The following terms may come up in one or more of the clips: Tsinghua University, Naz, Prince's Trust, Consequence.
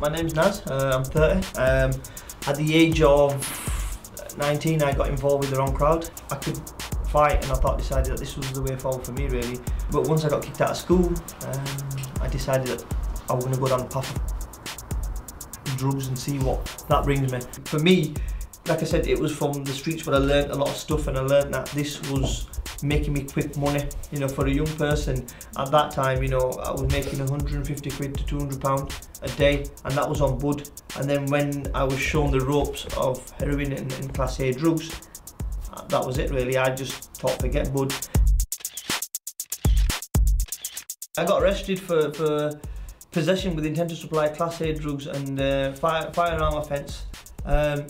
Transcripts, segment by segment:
My name's Naz, I'm 30. At the age of 19 I got involved with the wrong crowd. I could fight and I decided that this was the way forward for me really. But once I got kicked out of school, I decided that I was going to go down the path of drugs and see what that brings me. For me, like I said, it was from the streets where I learned a lot of stuff, and I learned that this was making me quick money, you know, for a young person. At that time, you know, I was making 150 quid to 200 pound a day, and that was on bud. And then when I was shown the ropes of heroin and class A drugs, that was it really. I just thought, forget bud. I got arrested for possession with intent to supply class A drugs and firearm offence.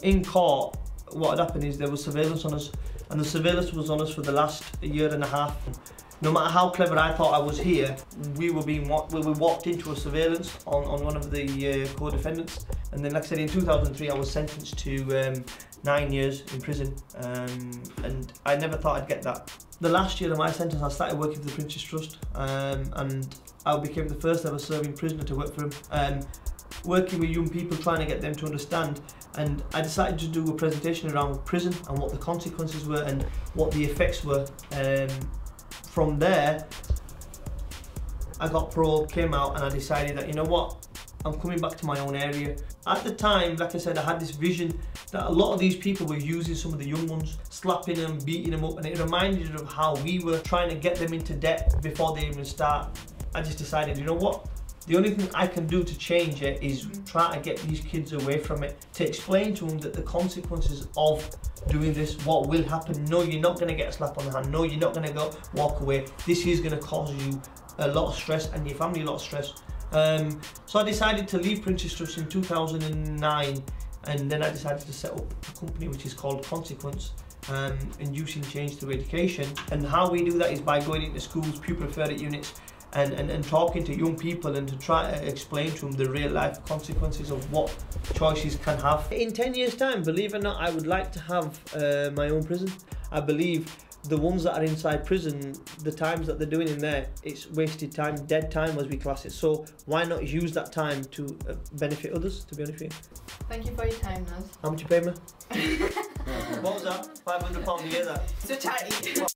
In court, what had happened is there was surveillance on us, and the surveillance was on us for the last year and a half. No matter how clever I thought I was here, we were walked into a surveillance on one of the co-defendants. And then, like I said, in 2003 I was sentenced to 9 years in prison, and I never thought I'd get that. The last year of my sentence I started working for the Prince's Trust, and I became the first ever serving prisoner to work for him. Working with young people, trying to get them to understand, and I decided to do a presentation around prison and what the consequences were and what the effects were. From there I got parole, came out, and I decided that, you know what, I'm coming back to my own area. At the time, like I said, I had this vision that a lot of these people were using some of the young ones, slapping them, beating them up, and it reminded me of how we were trying to get them into debt before they even start. I just decided, you know what, the only thing I can do to change it is try to get these kids away from it, to explain to them that the consequences of doing this, what will happen. No, you're not going to get a slap on the hand. No, you're not going to go walk away. This is going to cause you a lot of stress and your family a lot of stress. So I decided to leave Prince's Trust in 2009, and then I decided to set up a company which is called Consequence, inducing change through education. And how we do that is by going into schools, pupil referral units, and talking to young people, and to try to explain to them the real life consequences of what choices can have. In 10 years time, believe it or not, I would like to have my own prison. I believe the ones that are inside prison, the times that they're doing in there, it's wasted time, dead time as we class it. So why not use that time to benefit others, to be honest with you. Thank you for your time, Naz. How much you pay me? What was that? £500 a year, that? So tight.